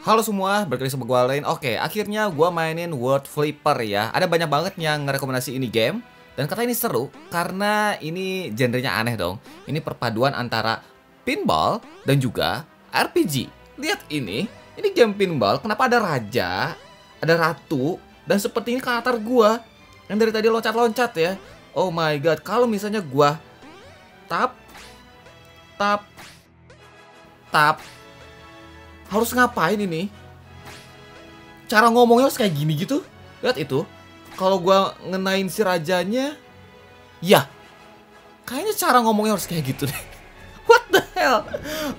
Halo semua, balik lagi sama gue Alain. Oke, akhirnya gue mainin World Flipper ya. Ada banyak banget yang ngerekomendasi ini game. Dan kata ini seru, karena ini genrenya aneh dong. Ini perpaduan antara pinball dan juga RPG. Lihat ini game pinball. Kenapa ada raja, ada ratu, dan seperti ini karakter gue yang dari tadi loncat-loncat ya. Oh my god, kalau misalnya gue tap harus ngapain ini? Cara ngomongnya harus kayak gini gitu. Lihat itu. Kalau gua ngenain si rajanya, ya kayaknya cara ngomongnya harus kayak gitu deh. What the hell?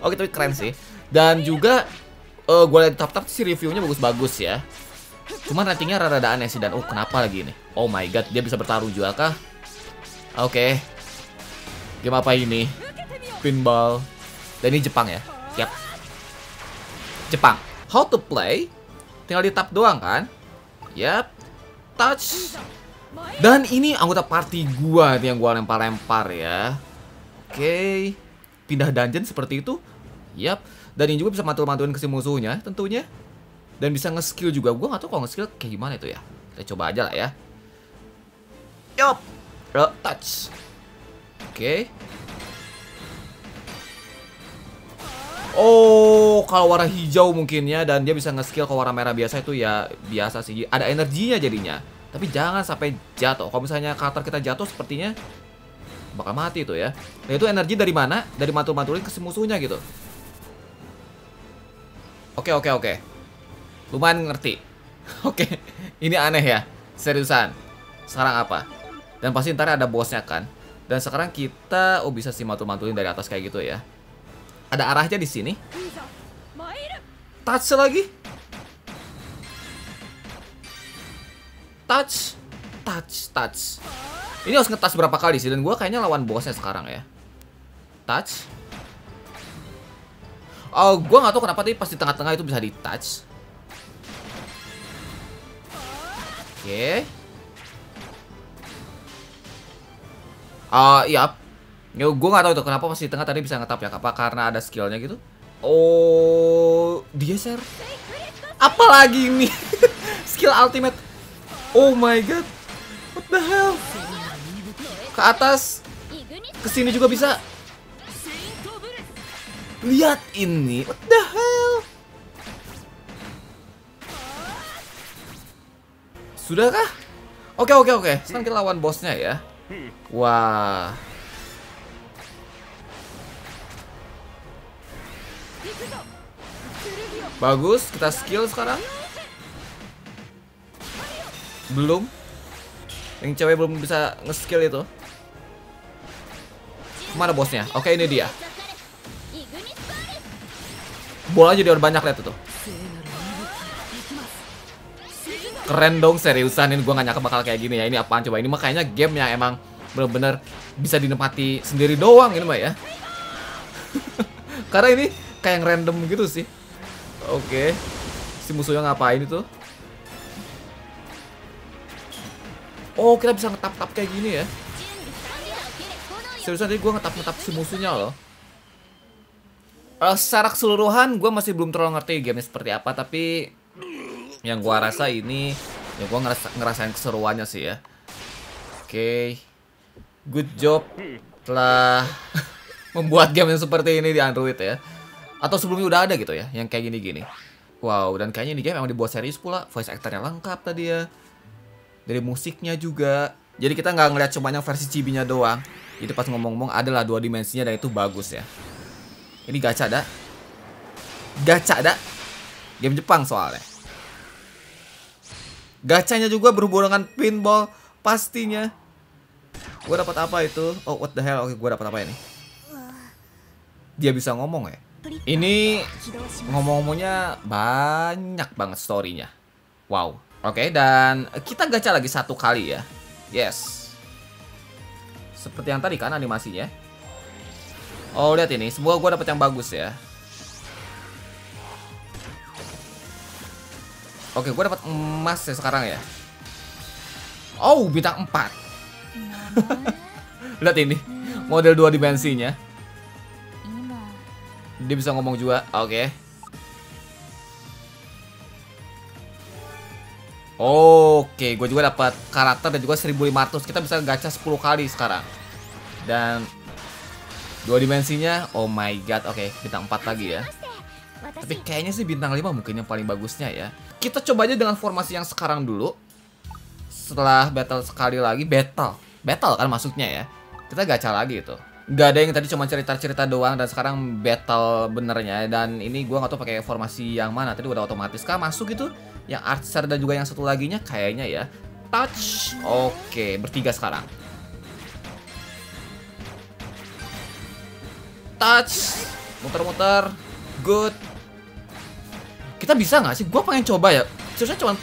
Oke, tapi keren sih. Dan juga gua lihat tap-tap si reviewnya bagus-bagus ya. Cuman ratingnya rada-rada aneh sih. Dan kenapa lagi ini? Oh my god, dia bisa bertaruh juga kah? Oke. Game apa ini? Pinball. Dan ini Jepang ya. Yap. Jepang. How to play? Tinggal di tap doang kan? Yap. Touch. Dan ini anggota party gua yang gua lempar-lempar ya. Oke. Pindah dungeon seperti itu. Yap. Dan ini juga bisa mantul-mantulin ke si musuhnya tentunya. Dan bisa nge-skill juga. Gua gak tau kalau nge-skill kayak gimana itu ya. Kita coba aja lah ya. Yup. Touch. Oke. Oh, kalau warna hijau mungkinnya, dan dia bisa nge-skill ke warna merah biasa itu ya biasa sih. Ada energinya jadinya. Tapi jangan sampai jatuh. Kalau misalnya karakter kita jatuh sepertinya bakal mati itu ya. Nah, itu energi dari mana? Dari mantul-mantulin ke musuhnya gitu. Oke. Lumayan ngerti. Oke, ini aneh ya. Seriusan. Sekarang apa? Dan pasti ntar ada bosnya kan. Dan sekarang kita bisa sih mantul-mantulin dari atas kayak gitu ya. Ada arahnya di sini. Touch lagi. Touch. Ini harus ngetouch berapa kali sih? Dan gue kayaknya lawan bosnya sekarang ya. Touch. Oh, gue gak tau kenapa tapi pas di tengah-tengah itu bisa di-touch. Oke. Iya. Ya, gue gak tau itu kenapa pas di tengah tadi bisa ngetap ya. Apa karena ada skillnya gitu? Oh, dia share. Apalagi ini? Skill ultimate. Oh my god. What the hell? Ke atas. Kesini juga bisa. Lihat ini. What the hell? Sudahkah? Oke. Sekarang kita lawan bosnya ya. Wah. Bagus, kita skill sekarang. Belum. Yang cewek belum bisa nge-skill itu. Kemana bosnya? Oke, ini dia. Bola jadi orang banyak, lihat itu. Keren dong, seriusan. Ini gue gak nyangka bakal kayak gini ya. Ini apaan coba? Ini mah kayaknya game yang emang bener-bener bisa dinikmati sendiri doang ini mah ya. Karena ini kayak yang random gitu sih. Oke. Si musuhnya ngapain itu? Oh, kita bisa ngetap-tap kayak gini ya. Seriusan tadi gue ngetap-ngetap si musuhnya loh. Secara keseluruhan gue masih belum terlalu ngerti gamenya seperti apa. Tapi yang gue rasa ini, yang gue ngerasain keseruannya sih ya. Oke. Good job telah membuat game yang seperti ini di Android ya. Atau sebelumnya udah ada gitu ya, yang kayak gini-gini. Wow, dan kayaknya ini game emang dibuat serius pula. Voice actornya lengkap tadi ya. Dari musiknya juga. Jadi kita nggak ngeliat cuma yang versi chibi-nya doang. Itu pas ngomong-ngomong adalah dua dimensinya dan itu bagus ya. Ini gacha dah. Game Jepang soalnya. Gachanya juga berhubungan dengan pinball pastinya. Gue dapat apa itu? Oh, what the hell? Oke, gue dapat apa ini? Dia bisa ngomong ya. Ini ngomong-ngomongnya banyak banget story-nya. Wow. Oke, dan kita gacha lagi satu kali ya. Yes. Seperti yang tadi kan animasinya. Oh, lihat ini. Semoga gue dapet yang bagus ya. Oke, gue dapet emas ya sekarang ya. Oh, bintang 4. Lihat ini. Model 2 dimensinya. Dia bisa ngomong juga, oke. Oke, gue juga dapat karakter dan juga 1500. Kita bisa gacha 10 kali sekarang. Dan dua dimensinya, oh my god. Oke, bintang 4 lagi ya. Tapi kayaknya sih bintang 5 mungkin yang paling bagusnya ya. Kita coba aja dengan formasi yang sekarang dulu. Setelah battle sekali lagi, battle kan maksudnya ya. Kita gacha lagi itu. Gak ada yang tadi cuma cerita-cerita doang dan sekarang battle benernya. Dan ini gue gak tau pakai formasi yang mana. Tadi udah otomatis kah masuk gitu? Yang Archer dan juga yang satu laginya kayaknya ya. Touch. Oke, bertiga sekarang. Touch. Muter-muter. Good. Kita bisa gak sih? Gue pengen coba ya. Seharusnya cuma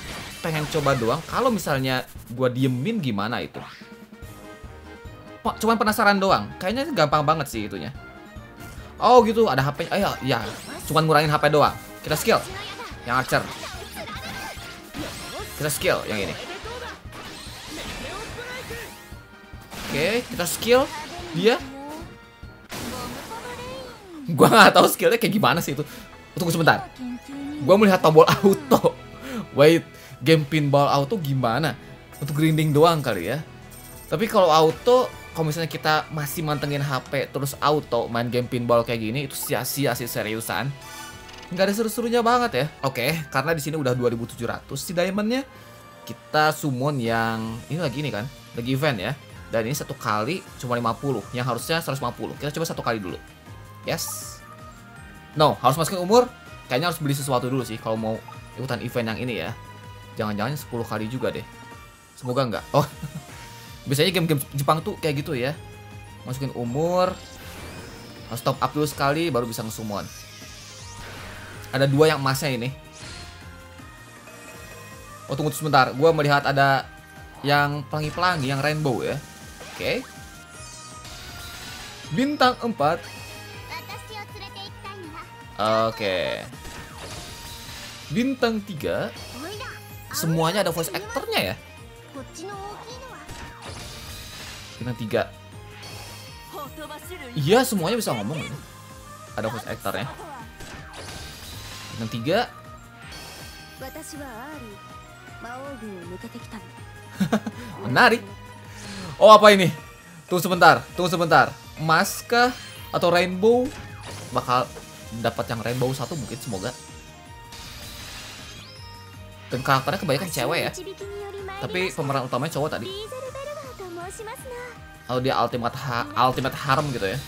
pengen coba doang. Kalau misalnya gue diemin gimana itu? Cuman penasaran doang. Kayaknya gampang banget sih itunya. Oh gitu, ada HP. Ayo, ya. Cuman ngurangin HP doang. Kita skill. Yang Archer. Kita skill yang ini. Oke, kita skill dia. Gua nggak tahu skillnya kayak gimana sih itu. Tunggu sebentar. Gua melihat tombol auto. Wait, game pinball auto gimana? Untuk grinding doang kali ya. Tapi kalau auto, kalau misalnya kita masih mantengin HP terus auto main game pinball kayak gini, itu sia-sia sih seriusan. Nggak ada seru-serunya banget ya. Oke, karena di sini udah 2700 si diamondnya, kita summon yang ini lagi nih kan, lagi event ya. Dan ini satu kali cuma 50, yang harusnya 150. Kita coba satu kali dulu. Yes. No, harus masukin umur. Kayaknya harus beli sesuatu dulu sih kalau mau ikutan event yang ini ya. Jangan-jangan 10 kali juga deh. Semoga enggak. Oh, biasanya game-game Jepang tuh kayak gitu ya. Masukin umur, harus top up dulu sekali baru bisa nge-summon. Ada dua yang emasnya ini. Oh tunggu sebentar, gue melihat ada yang pelangi-pelangi, yang rainbow ya. Oke. Bintang 4. Oke. Bintang 3. Semuanya ada voice actornya ya. Bintang 3. Iya semuanya bisa ngomong ini. Ada voice actornya. Yang tiga. Menarik. Oh apa ini? Tunggu sebentar, tunggu sebentar. Emas kah? Atau rainbow? Bakal dapat yang rainbow satu mungkin, semoga. Dan karakternya kebanyakan cewek ya. Tapi pemeran utamanya cowok tadi. Kalau dia ultimate harem gitu ya.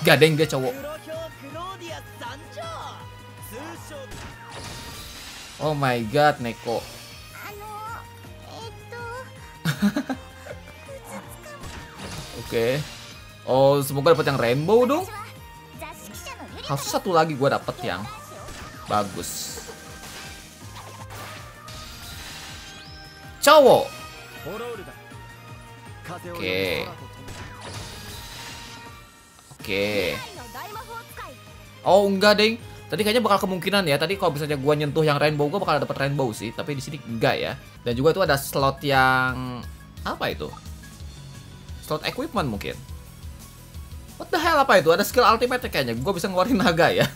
Gadeng dia cowok. Oh my god, Neko. Oke. Oh, semoga dapat yang rainbow dong. Harus satu lagi gue dapat yang bagus. Cowok. Oke. Oke. Oh, enggak, deng. Tadi kayaknya bakal kemungkinan ya. Tadi kalau misalnya gue nyentuh yang rainbow, gue bakal dapet rainbow sih. Tapi di sini enggak ya. Dan juga itu ada slot yang apa itu? Slot equipment mungkin. What the hell apa itu? Ada skill ultimate kayaknya. Gue bisa ngeluarin naga ya.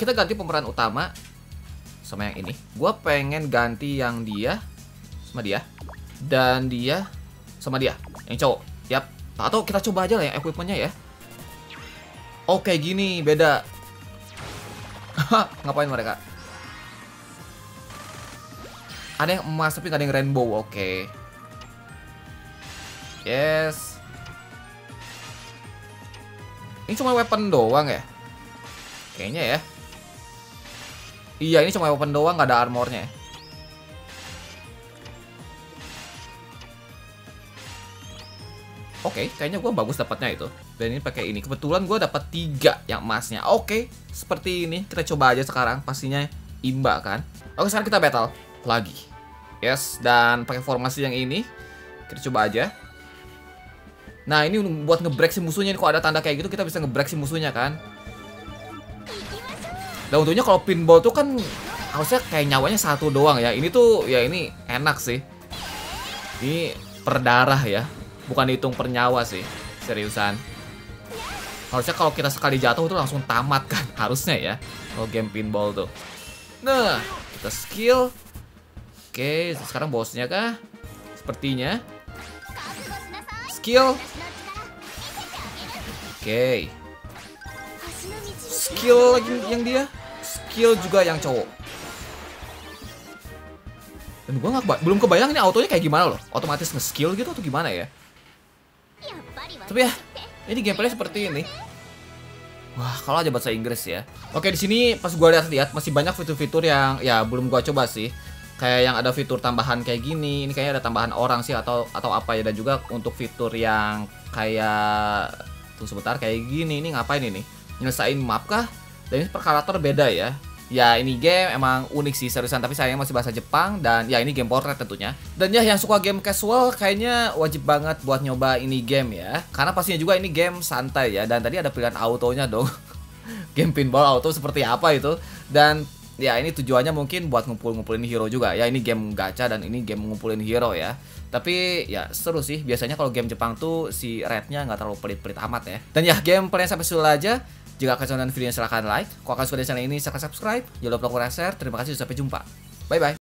Kita ganti pemeran utama sama yang ini. Gue pengen ganti yang dia sama dia dan dia sama dia yang cowok. Yap. Atau kita coba aja lah yang equipmentnya ya. Oke gini beda. Ngapain mereka? Ada yang emas tapi gak ada yang rainbow. Oke. Yes. Ini cuma weapon doang ya? Kayaknya ya. Iya ini cuma weapon doang, gak ada armornya. Oke, kayaknya gue bagus dapatnya itu. Dan ini pakai ini. Kebetulan gue dapat 3 yang emasnya. Oke, seperti ini. Kita coba aja sekarang. Pastinya imba kan. Oke, sekarang kita battle lagi. Yes, dan pakai formasi yang ini. Kita coba aja. Nah, ini buat ngebreak si musuhnya. Kalau ada tanda kayak gitu, kita bisa ngebreak si musuhnya kan. Dan untungnya kalau pinball tuh kan harusnya kayak nyawanya satu doang ya. Ini tuh, ya ini enak sih. Ini perdarah ya. Bukan dihitung per nyawa sih, seriusan. Harusnya kalau kita sekali jatuh itu langsung tamat kan, harusnya ya. Kalau game pinball tuh. Nah, kita skill. Oke, Oke, sekarang bosnya kah? Sepertinya. Skill. Oke. Skill lagi yang dia. Skill juga yang cowok. Dan gue belum kebayang ini autonya kayak gimana loh. Otomatis nge-skill gitu atau gimana ya. Tapi ya, ini gameplay seperti ini. Wah, kalau aja bahasa Inggris ya. Oke, di sini pas gue lihat masih banyak fitur-fitur yang ya belum gue coba sih. Kayak yang ada fitur tambahan kayak gini. Ini kayaknya ada tambahan orang sih atau apa ya. Dan juga untuk fitur yang kayak tuh sebentar kayak gini. Ini ngapain ini? Nyelesain map kah? Dan ini per karakter beda ya. Ya ini game emang unik sih seriusan, tapi sayangnya masih bahasa Jepang. Dan ya ini game portrait tentunya. Dan ya yang suka game casual kayaknya wajib banget buat nyoba ini game ya. Karena pastinya juga ini game santai ya. Dan tadi ada pilihan autonya dong. Game pinball auto seperti apa itu. Dan ya ini tujuannya mungkin buat ngumpulin hero juga. Ya ini game gacha dan ini game ngumpulin hero ya. Tapi ya seru sih. Biasanya kalau game Jepang tuh si rate-nya nggak terlalu pelit-pelit amat ya. Dan ya gameplaynya sampai selesai aja. Jika kalian suka videonya silahkan like. Kalau kalian suka channel ini silahkan subscribe. Jangan lupa like, share. Terima kasih, sampai jumpa. Bye bye.